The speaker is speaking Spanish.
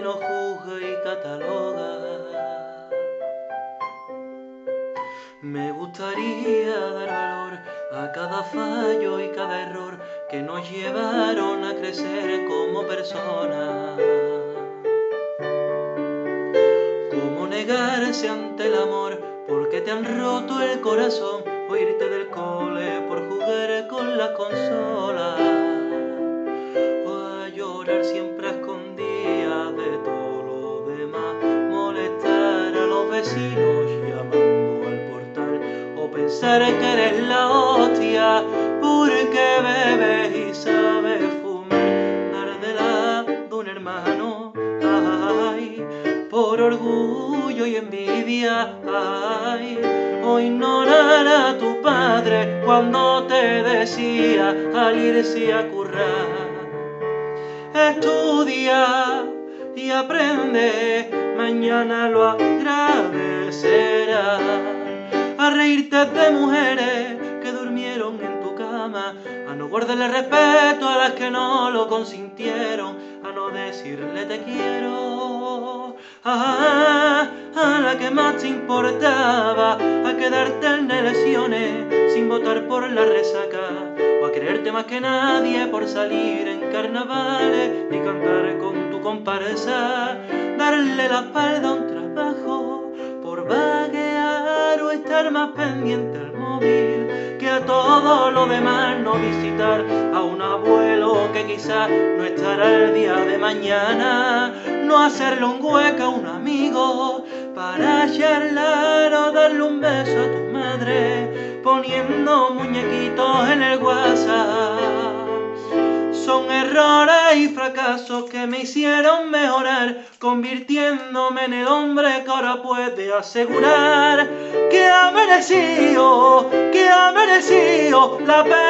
que no juzga y cataloga. Me gustaría dar valor a cada fallo y cada error que nos llevaron a crecer como personas. Cómo negarse ante el amor porque te han roto el corazón, o irte del cole por jugar con la consola, o a llorar siempre a escondidas de todo lo demás, molestar a los vecinos llamando al portal, o pensar que eres la hostia porque bebes y sabes fumar, dárdela de un hermano, ay, por orgullo y envidia, ay, o ignorar a tu padre cuando te decía al irse a currar. Estudia y aprende, mañana lo agradecerás. A reírte de mujeres que durmieron en tu cama, a no guardarle respeto a las que no lo consintieron, a no decirle te quiero a la que más te importaba, a quedarte en elecciones sin votar por la resaca, o a creerte más que nadie por salir en carnavales y cantar con tu comparsa, darle la espalda a un trabajo por vaguear, o estar más pendiente al móvil que a todo lo demás, no visitar a un abuelo que quizás no estará el día de mañana, no hacerle un hueco a un amigo para charlar, o darle un beso a tu madre poniendo muñequitos en el WhatsApp. Son errores y fracasos que me hicieron mejorar, convirtiéndome en el hombre que ahora puede asegurar que ha merecido la pena.